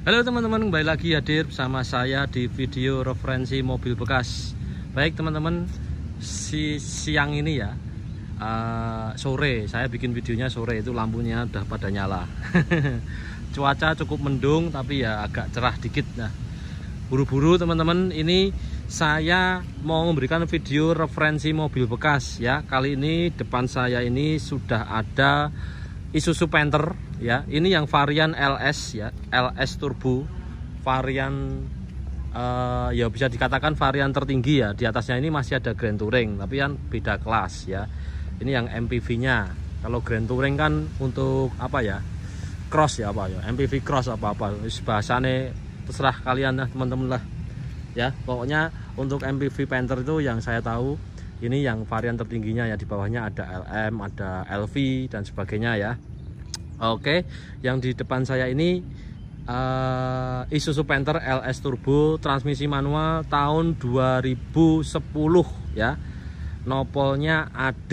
Halo teman-teman, kembali lagi hadir bersama saya di video referensi mobil bekas. Baik teman-teman, siang ini ya, sore, saya bikin videonya sore, itu lampunya udah pada nyala. Cuaca cukup mendung tapi ya agak cerah dikit. Nah, buru-buru teman-teman, ini saya mau memberikan video referensi mobil bekas ya. Kali ini depan saya ini sudah ada Isuzu Panther ya, ini yang varian LS ya, LS Turbo, varian ya bisa dikatakan varian tertinggi ya. Di atasnya ini masih ada Grand Touring, tapi kan beda kelas ya. Ini yang MPV-nya. Kalau Grand Touring kan untuk apa ya? Cross ya, apa ya? MPV cross apa-apa. Bahasane terserah kalian lah teman-teman lah. Ya, pokoknya untuk MPV Panther itu yang saya tahu ini yang varian tertingginya ya, di bawahnya ada LM, ada LV dan sebagainya ya. Oke, yang di depan saya ini Isuzu Panther LS Turbo, transmisi manual tahun 2010 ya. Nopolnya AD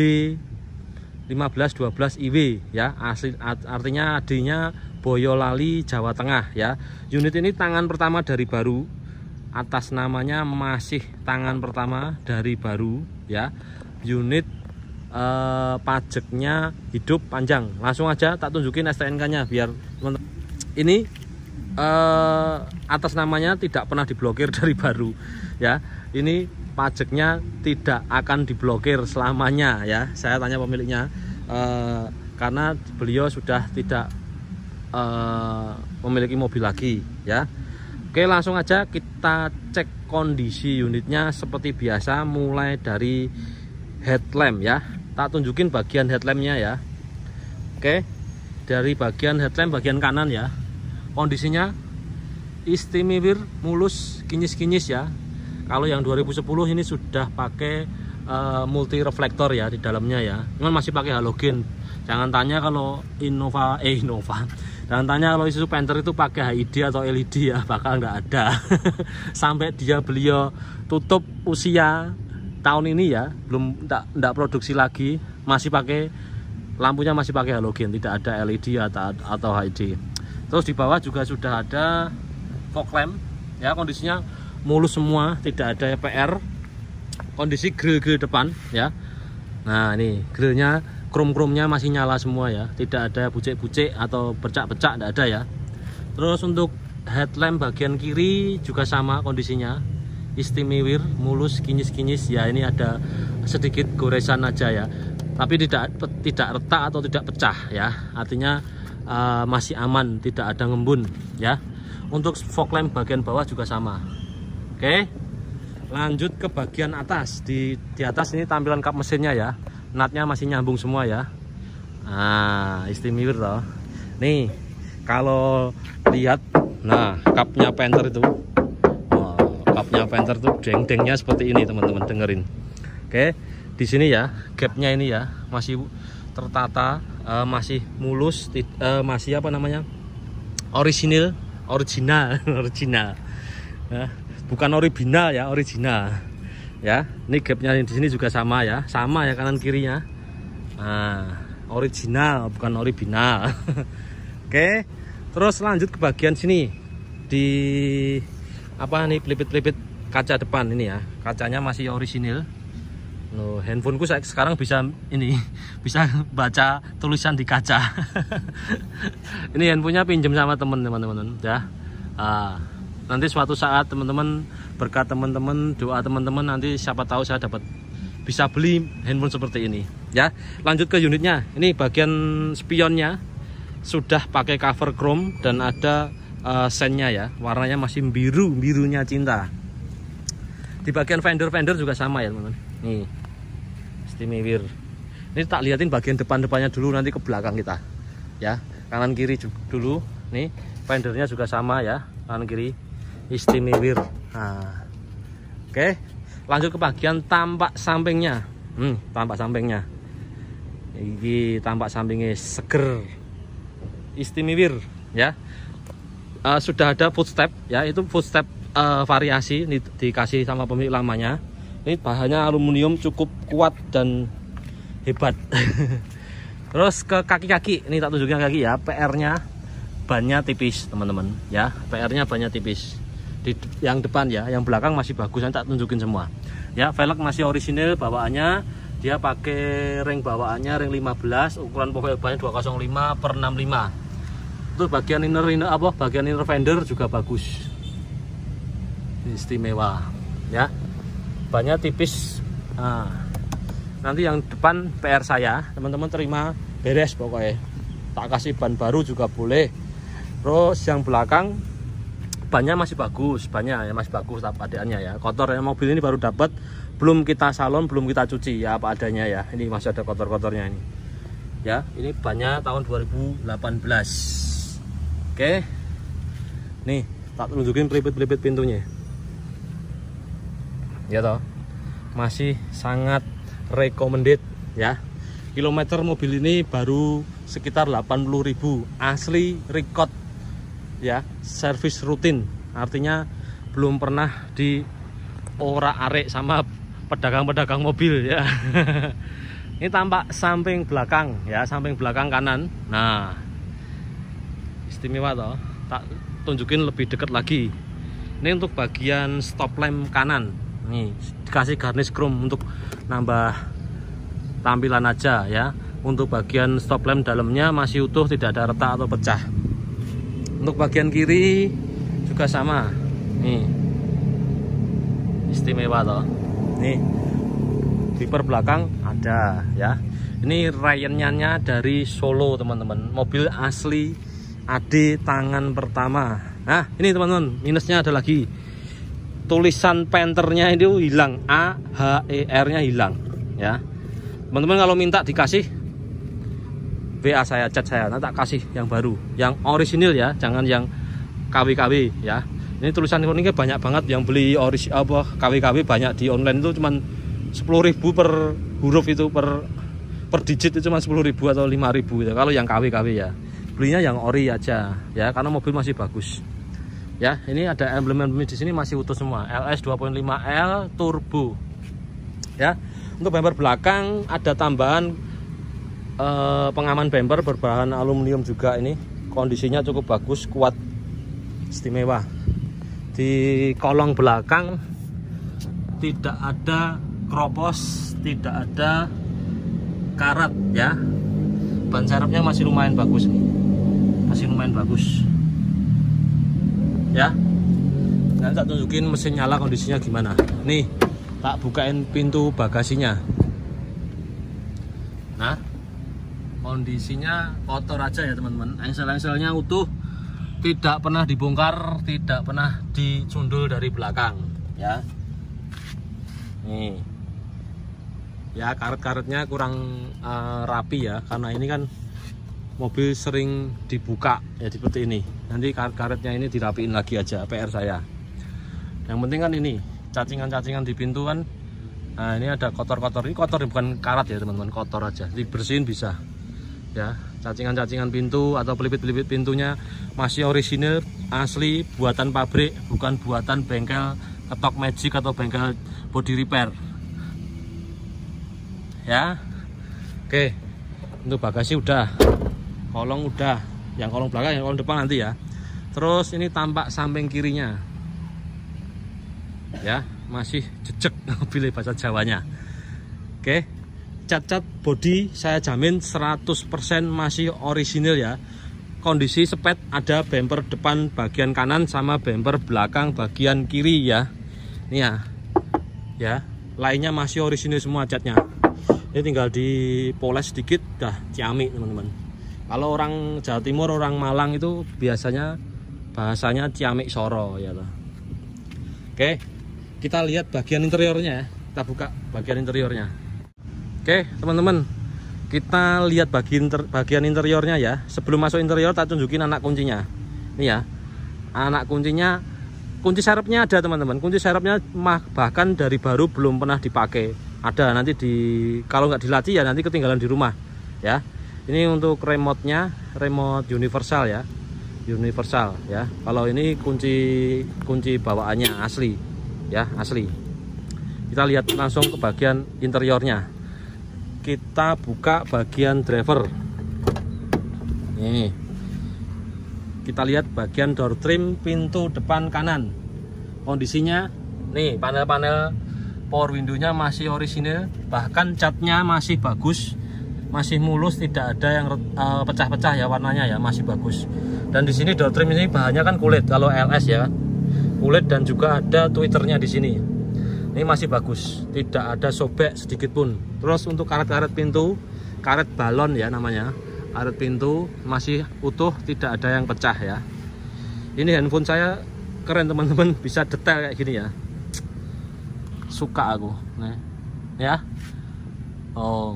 1512 IW ya. Artinya AD-nya Boyolali, Jawa Tengah ya. Unit ini tangan pertama dari baru. Atas namanya masih tangan pertama dari baru ya. Unit pajaknya hidup panjang. Langsung aja tak tunjukin STNK-nya biar teman-teman. Ini atas namanya tidak pernah diblokir dari baru ya. Ini pajaknya tidak akan diblokir selamanya ya. Saya tanya pemiliknya, karena beliau sudah tidak memiliki mobil lagi ya. Oke, langsung aja kita cek kondisi unitnya seperti biasa, mulai dari headlamp ya. Tak tunjukin bagian headlampnya ya. Oke, dari bagian headlamp bagian kanan ya. Kondisinya istimewir, mulus, kinyis-kinyis ya. Kalau yang 2010 ini sudah pakai multi reflektor ya di dalamnya ya. Cuman masih pakai halogen. Jangan tanya kalau Innova. Dan tanya kalau Isuzu Panther itu pakai HID atau LED ya, bakal nggak ada. Sampai beliau tutup usia tahun ini ya, belum enggak produksi lagi, masih pakai lampunya masih pakai halogen, tidak ada LED atau HID. Terus di bawah juga sudah ada fog lamp ya, kondisinya mulus semua, tidak ada PR. Kondisi grill-grill depan ya. Nah, ini grillnya, krom-kromnya masih nyala semua ya, tidak ada bucek-bucek atau bercak-bercak, tidak ada ya. Terus untuk headlamp bagian kiri juga sama kondisinya, istimewir, mulus, kinyis-kinyis ya. Ini ada sedikit goresan aja ya, tapi tidak retak atau tidak pecah ya, artinya masih aman, tidak ada ngembun ya. Untuk fog lamp bagian bawah juga sama. Oke, lanjut ke bagian atas. Di atas ini tampilan kap mesinnya ya. Natnya masih nyambung semua ya. Nah, istimewir toh. Nih, kalau lihat, nah, kapnya Panther itu, kapnya Panther tuh deng-dengnya seperti ini teman-teman, dengerin. Oke, di sini ya, gapnya ini ya, masih tertata, masih mulus, masih apa namanya, original. Nah, bukan original ya, original. Ya, ini gapnya di sini juga sama ya kanan kirinya. Nah, original bukan original. Oke, terus lanjut ke bagian sini, di apa nih, pelipit-pelipit kaca depan ini ya, kacanya masih original. Loh, handphoneku saya sekarang bisa ini, bisa baca tulisan di kaca. Ini handphonenya pinjam sama teman-teman ya. Nanti suatu saat teman-teman, berkat teman-teman, doa teman-teman, nanti siapa tahu saya bisa beli handphone seperti ini ya. Lanjut ke unitnya. Ini bagian spionnya sudah pakai cover chrome dan ada sennya ya. Warnanya masih birunya cinta. Di bagian fender juga sama ya teman-teman. Nih, istimewir. Ini tak liatin bagian depan-depannya dulu, nanti ke belakang kita ya. Kanan kiri dulu. Nih, fendernya juga sama ya, kanan kiri. Istimewir. Nah, oke, lanjut ke bagian tampak sampingnya. Tampak sampingnya. Ini tampak sampingnya seger. Istimewir ya. Sudah ada footstep ya, itu footstep variasi dikasih sama pemilik lamanya. Ini bahannya aluminium, cukup kuat dan hebat. Terus ke kaki-kaki, ini tak tunjukin kaki ya, PR-nya bannya tipis teman-teman ya, PR-nya bannya tipis. Di yang depan ya, yang belakang masih bagus, saya tak tunjukin semua ya. Velg masih orisinil bawaannya, dia pakai ring bawaannya ring 15, ukuran pokok bannya 205/65. Itu bagian inner apa? Bagian inner fender juga bagus, istimewa ya, bannya tipis. Nah, nanti yang depan PR saya teman-teman, terima beres pokoknya, tak kasih ban baru juga boleh. Terus yang belakang bannya masih bagus, bannya ya masih bagus apa adanya ya, kotor ya, mobil ini baru dapat, belum kita salon, belum kita cuci ya, apa adanya ya, ini masih ada kotor-kotornya ini ya. Ini bannya tahun 2018. Oke, nih tak tunjukin pelipit-pelipit pintunya ya toh, masih sangat recommended ya. Kilometer mobil ini baru sekitar 80.000 asli record ya, servis rutin, artinya belum pernah di orak-arik sama pedagang-pedagang mobil ya. Ini tampak samping belakang ya, samping belakang kanan. Nah, istimewa toh, tak tunjukin lebih dekat lagi. Ini untuk bagian stop lamp kanan nih, dikasih garnish chrome untuk nambah tampilan aja ya. Untuk bagian stop lamp dalamnya masih utuh, tidak ada retak atau pecah. Untuk bagian kiri juga sama. Nih. Istimewa toh. Nih. Wiper belakang ada ya. Ini Ryan-nya dari Solo, teman-teman. Mobil asli AD tangan pertama. Nah, ini teman-teman, minusnya ada lagi. Tulisan Panther-nya itu hilang, AHER-nya hilang ya. Teman-teman kalau minta dikasih WA saya, chat saya, nanti tak kasih yang baru, yang orisinil ya, jangan yang KW-KW ya. Ini tulisan kuningnya banyak banget yang beli KW-KW banyak di online itu, cuman 10.000 per huruf itu, per digit itu cuma 10.000 atau 5.000 ya. Kalau yang KW-KW ya, belinya yang ori aja ya, karena mobil masih bagus ya. Ini ada emblem-emblem di sini masih utuh semua, LS 2.5L Turbo ya. Untuk bumper belakang ada tambahan pengaman bumper berbahan aluminium juga, ini kondisinya cukup bagus, kuat, istimewa. Di kolong belakang tidak ada kropos, tidak ada karat ya. Ban serepnya masih lumayan bagus nih, masih lumayan bagus ya. Nanti tak tunjukin mesin nyala kondisinya gimana. Nih tak bukain pintu bagasinya. Nah, kondisinya kotor aja ya teman-teman, engsel-engselnya utuh, tidak pernah dibongkar, tidak pernah dicundul dari belakang ya. Nih ya, karet-karetnya kurang rapi ya, karena ini kan mobil sering dibuka ya seperti ini. Nanti karet-karetnya ini dirapiin lagi aja, PR saya. Yang penting kan ini cacingan-cacingan di pintu kan. Nah, ini ada kotor-kotor, ini kotor bukan karat ya teman-teman, kotor aja, dibersihin bisa ya. Cacingan-cacingan pintu atau pelipit-pelipit pintunya masih orisinil, asli, buatan pabrik, bukan buatan bengkel ketok magic atau bengkel body repair ya. Oke, untuk bagasi udah, kolong udah, yang kolong belakang, yang kolong depan nanti ya. Terus ini tampak samping kirinya ya, masih jejek mobilnya, bahasa Jawanya. Oke, cat-cat body saya jamin 100% masih orisinil ya. Kondisi sepet ada bumper depan bagian kanan sama bumper belakang bagian kiri ya. Ini ya, ya lainnya masih orisinil semua catnya. Ini tinggal dipoles sedikit, dah ciamik teman-teman. Kalau orang Jawa Timur, orang Malang itu biasanya bahasanya ciamik soro ya toh. Oke, kita lihat bagian interiornya. Kita buka bagian interiornya. Oke teman-teman, kita lihat bagian interiornya ya. Sebelum masuk interior tak tunjukin anak kuncinya. Ini ya, anak kuncinya, kunci serepnya ada teman-teman. Kunci serepnya bahkan dari baru belum pernah dipakai. Ada, nanti di, kalau nggak dilatih ya nanti ketinggalan di rumah ya. Ini untuk remote-nya, remote universal ya, universal ya. Kalau ini kunci bawaannya asli ya, asli. Kita lihat langsung ke bagian interiornya. Kita buka bagian driver. Ini Kita lihat bagian door trim pintu depan kanan. Kondisinya nih, panel-panel power window-nya masih orisinil, bahkan catnya masih bagus, masih mulus, tidak ada yang pecah-pecah ya, warnanya ya masih bagus. Dan di sini door trim ini bahannya kan kulit, kalau LS ya, kulit, dan juga ada twitternya di sini. Ini masih bagus, tidak ada sobek sedikit pun. Terus untuk karet-karet pintu, karet balon ya namanya. Karet pintu masih utuh, tidak ada yang pecah ya. Ini handphone saya keren teman-teman, bisa detail kayak gini ya. Suka aku. Nah, ya. Oh.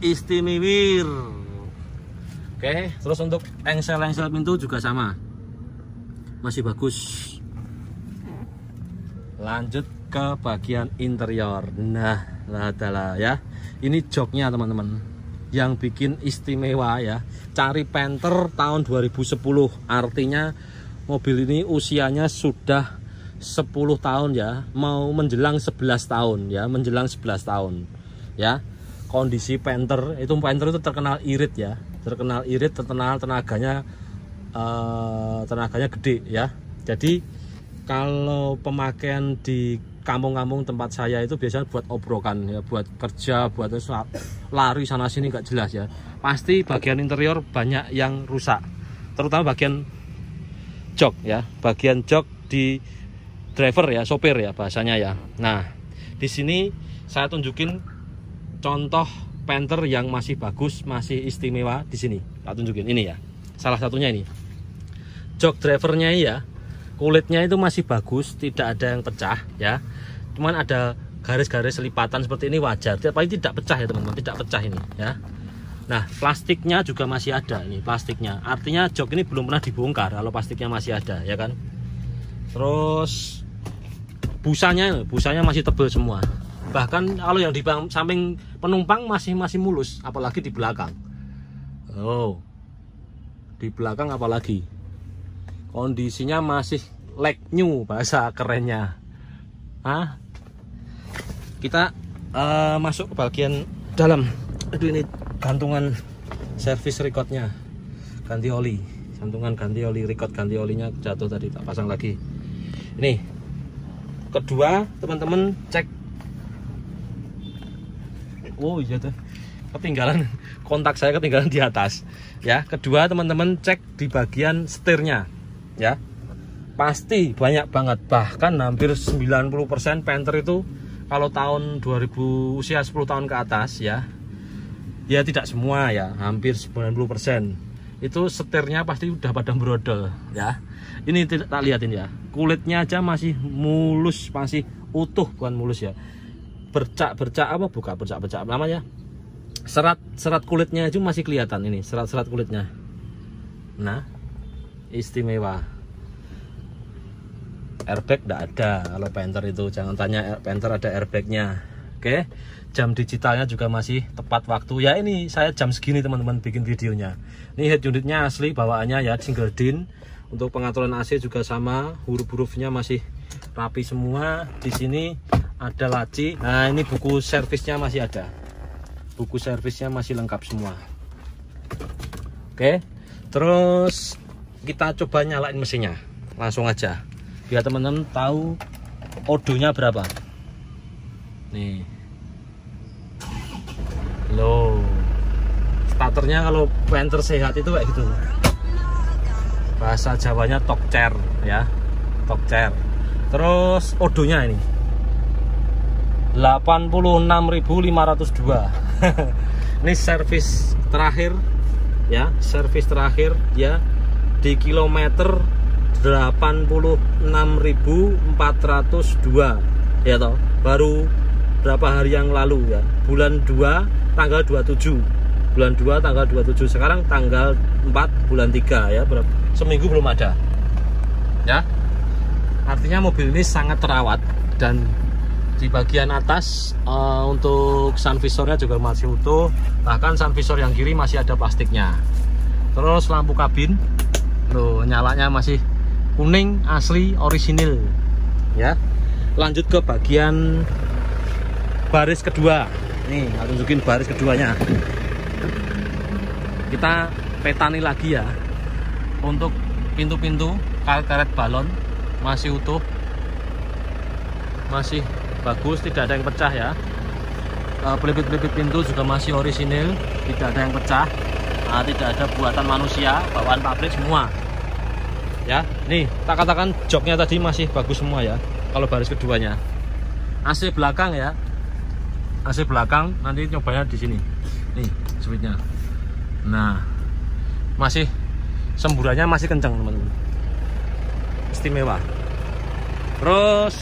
Istimewir. Oke, terus untuk engsel-engsel pintu juga sama. Masih bagus. Lanjut ke bagian interior. Nah, lah ya. Ini joknya teman-teman, yang bikin istimewa ya. Cari Panther tahun 2010, artinya mobil ini usianya sudah 10 tahun ya, mau menjelang 11 tahun ya, menjelang 11 tahun ya. Kondisi Panther itu, Panther itu terkenal irit ya, terkenal irit, terkenal tenaganya gede ya. Jadi kalau pemakaian di kampung-kampung tempat saya itu biasanya buat obrokan ya, buat kerja, buat lari sana sini nggak jelas ya, pasti bagian interior banyak yang rusak, terutama bagian jok ya, bagian jok di driver ya, sopir ya bahasanya ya. Nah, di sini saya tunjukin contoh Panther yang masih bagus, masih istimewa di sini. Saya tunjukin ini ya, salah satunya ini jok drivernya ya. Kulitnya itu masih bagus, tidak ada yang pecah ya. Cuman ada garis-garis lipatan seperti ini wajar, tapi tidak pecah ya teman-teman, tidak pecah ini ya. Nah, plastiknya juga masih ada ini, plastiknya. Artinya jok ini belum pernah dibongkar kalau plastiknya masih ada ya kan. Terus busanya masih tebal semua. Bahkan kalau yang di samping penumpang masih mulus, apalagi di belakang. Oh. Di belakang apalagi? Kondisinya masih like new, bahasa kerennya. Hah? Kita masuk ke bagian dalam. Aduh, ini gantungan servis recordnya, ganti oli, gantungan ganti oli, record ganti olinya jatuh tadi, tak pasang lagi. Ini kedua teman-teman cek. Oh iya tuh, ketinggalan kontak saya, ketinggalan di atas ya. Kedua teman-teman cek di bagian setirnya ya, pasti banyak banget, bahkan hampir 90% Panther itu kalau tahun 2000, usia 10 tahun ke atas ya, ya tidak semua ya, hampir 90% itu setirnya pasti udah pada brodol ya. Ini tidak, tak lihatin ya, kulitnya aja masih mulus, masih utuh, bukan mulus ya, bercak-bercak, apa bukan bercak-bercak namanya, serat-serat kulitnya itu masih kelihatan ini, serat-serat kulitnya. Nah, istimewa. Airbag tidak ada kalau Panther itu, jangan tanya Panther ada airbagnya. Oke, jam digitalnya juga masih tepat waktu ya. Ini saya jam segini teman-teman bikin videonya. Ini head unitnya asli bawaannya ya, single din. Untuk pengaturan AC juga sama, huruf-hurufnya masih rapi semua. Di sini ada laci. Nah, ini buku servisnya masih ada, buku servisnya masih lengkap semua. Oke, terus kita coba nyalain mesinnya langsung aja biar teman-teman tahu odonya berapa nih. Loh, starternya kalau Panther sehat itu kayak gitu, bahasa Jawanya tokcer ya, tokcer. Terus odonya ini 86.502 ini servis terakhir ya, servis terakhir ya, di kilometer 86.402 ya toh, baru berapa hari yang lalu ya, bulan 2 tanggal 27, bulan 2 tanggal 27, sekarang tanggal 4 bulan 3 ya, seminggu belum ada ya. Artinya mobil ini sangat terawat, dan di bagian atas untuk sun visornya juga masih utuh, bahkan sun visor yang kiri masih ada plastiknya. Terus lampu kabin loh, nyalanya masih kuning asli orisinil ya. Lanjut ke bagian baris kedua nih, aku tunjukin baris keduanya. Kita petani lagi ya, Untuk pintu-pintu karet balon masih utuh, masih bagus, tidak ada yang pecah ya. Pelipit-pelipit pintu juga masih orisinil, tidak ada yang pecah. Nah, tidak ada buatan manusia, bawaan pabrik semua ya. Nih, tak katakan joknya tadi masih bagus semua ya. Kalau baris keduanya, AC belakang ya, AC belakang nanti nyobanya di sini. Nih sweetnya. Nah, masih semburannya masih kencang teman-teman, istimewa. Terus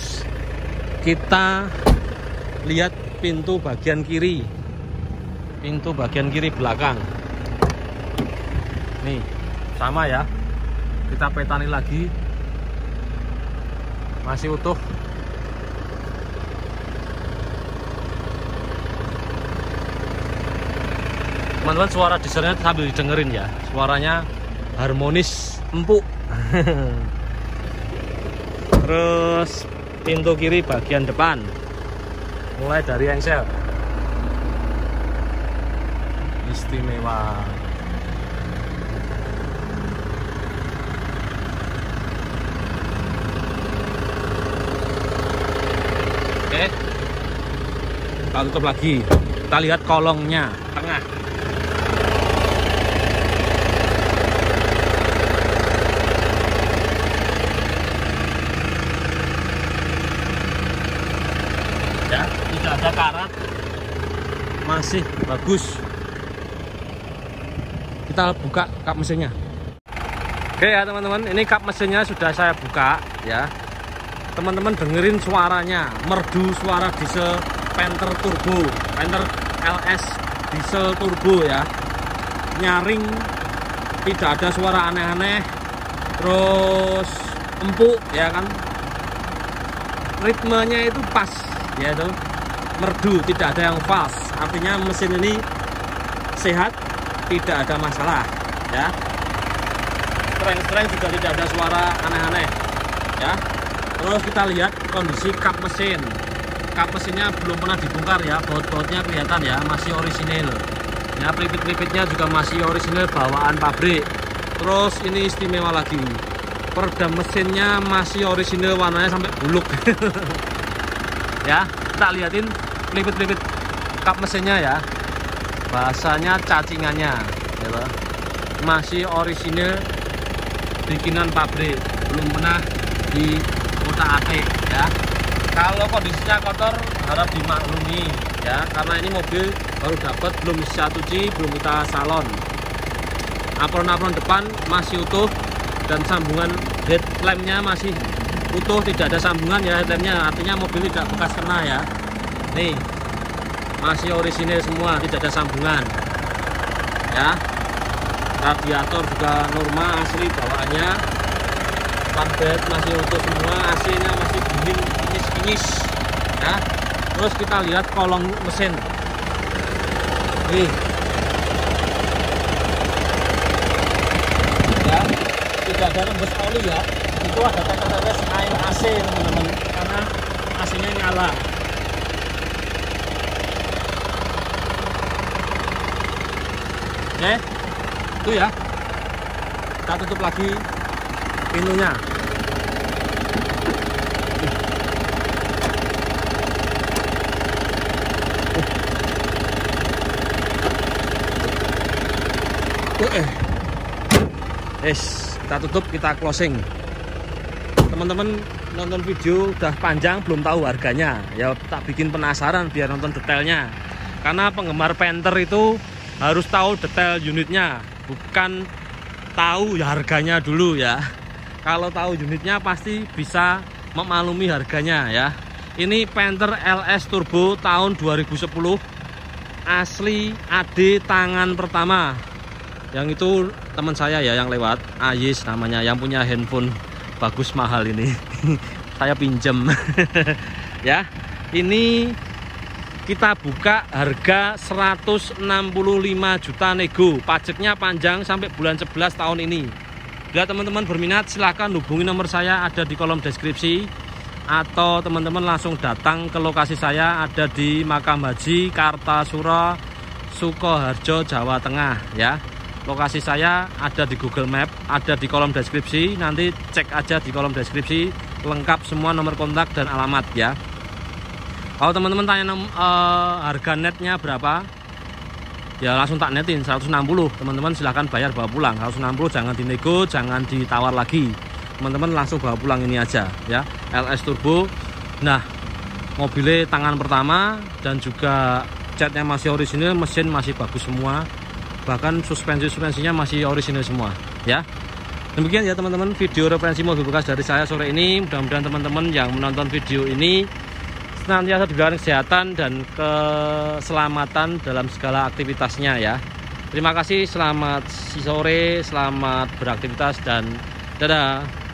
kita lihat pintu bagian kiri, pintu bagian kiri belakang nih sama ya, kita petani lagi, masih utuh. Teman-teman, suara dieselnya sambil didengerin ya, suaranya harmonis, empuk. Terus pintu kiri bagian depan, mulai dari engsel, istimewa. Oke, kita tutup lagi, kita lihat kolongnya tengah. Ada karat, masih bagus. Kita buka kap mesinnya. Oke ya teman-teman, ini kap mesinnya sudah saya buka ya. Teman-teman dengerin suaranya, merdu suara diesel Panther turbo, Panther LS diesel turbo ya. Nyaring, tidak ada suara aneh-aneh. Terus empuk ya kan. Ritmenya itu pas ya tuh. Merdu, tidak ada yang fals, artinya mesin ini sehat, tidak ada masalah ya. Streng-streng juga tidak ada suara aneh-aneh ya. Terus kita lihat kondisi kap mesin. Kap mesinnya belum pernah dibongkar ya, baut-bautnya kelihatan ya, masih orisinil ya, pelipit-pelipitnya juga masih orisinil, bawaan pabrik. Terus ini istimewa lagi, peredam mesinnya masih orisinil, warnanya sampai buluk. Ya, kita lihatin pelipit-pelipit kap mesinnya ya, bahasanya cacingannya ya, masih orisinil bikinan pabrik, belum pernah di otak-atik ya. Kalau kondisinya kotor harap dimaklumi ya, karena ini mobil baru dapat, belum bisa cuci, belum kita salon. Apron-apron depan masih utuh dan sambungan headlampnya masih utuh, tidak ada sambungan ya headlampnya, artinya mobil tidak bekas kena ya. Nih masih orisinil semua, tidak ada sambungan ya. Radiator juga normal asli bawaannya, parbet masih utuh semua, AC nya masih dingin, kinis-kinis ya. Terus kita lihat kolong mesin nih ya, tidak ada rembes oli ya, itu ada tetes-tetes air AC teman-teman, karena AC-nya nyala. Oke, itu ya, kita tutup lagi pintunya. Yes, kita tutup, kita closing. Teman-teman nonton video udah panjang, belum tahu harganya ya, tak bikin penasaran biar nonton detailnya, karena penggemar Panther itu harus tahu detail unitnya, bukan tahu ya harganya dulu ya. Kalau tahu unitnya pasti bisa memaklumi harganya ya. Ini Panther LS Turbo tahun 2010 asli AD tangan pertama, yang itu teman saya ya yang lewat, Ayis namanya, yang punya handphone bagus mahal ini. Saya pinjem. Ya, ini kita buka harga 165 juta nego, pajaknya panjang sampai bulan 11 tahun ini. Bila teman-teman berminat silahkan hubungi nomor saya, ada di kolom deskripsi, atau teman-teman langsung datang ke lokasi saya, ada di Makam Haji Kartasura, Sukoharjo, Jawa Tengah ya. Lokasi saya ada di Google Map, ada di kolom deskripsi. Nanti cek aja di kolom deskripsi, lengkap semua nomor kontak dan alamat ya. Kalau teman-teman tanya harga netnya berapa, ya langsung tak netin 160. Teman-teman silahkan bayar bawa pulang. 160 jangan dinego, jangan ditawar lagi. Teman-teman langsung bawa pulang ini aja ya, LS Turbo. Nah, mobilnya tangan pertama dan juga catnya masih orisinil, mesin masih bagus semua. Bahkan suspensi-suspensinya masih orisinil semua ya. Demikian ya teman-teman video referensi mobil bekas dari saya sore ini. Mudah-mudahan teman-teman yang menonton video ini senantiasa diberikan kesehatan dan keselamatan dalam segala aktivitasnya ya. Terima kasih, selamat sore, selamat beraktivitas dan dadah.